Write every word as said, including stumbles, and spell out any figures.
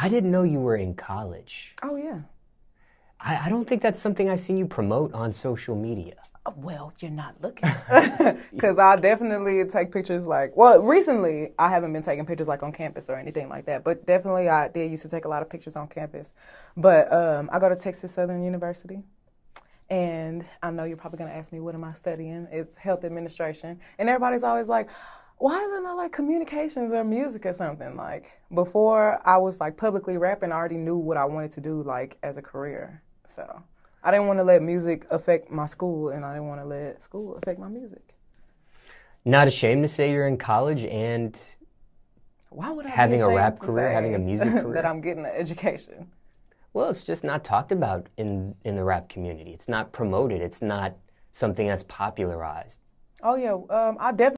I didn't know you were in college. Oh, yeah. I, I don't think that's something I've seen you promote on social media. Well, you're not looking. Because I definitely take pictures like, well, recently I haven't been taking pictures like on campus or anything like that. But definitely I did used to take a lot of pictures on campus. But um, I go to Texas Southern University. And I know you're probably going to ask me, what am I studying? It's health administration. And everybody's always like, why is it not like communications or music or something? Like before I was like publicly rapping, I already knew what I wanted to do like as a career. So I didn't want to let music affect my school, and I didn't want to let school affect my music. Not ashamed to say you're in college and why would I having a rap career, having a music career? That I'm getting an education. Well, it's just not talked about in, in the rap community. It's not promoted. It's not something that's popularized. Oh, yeah. Um, I definitely.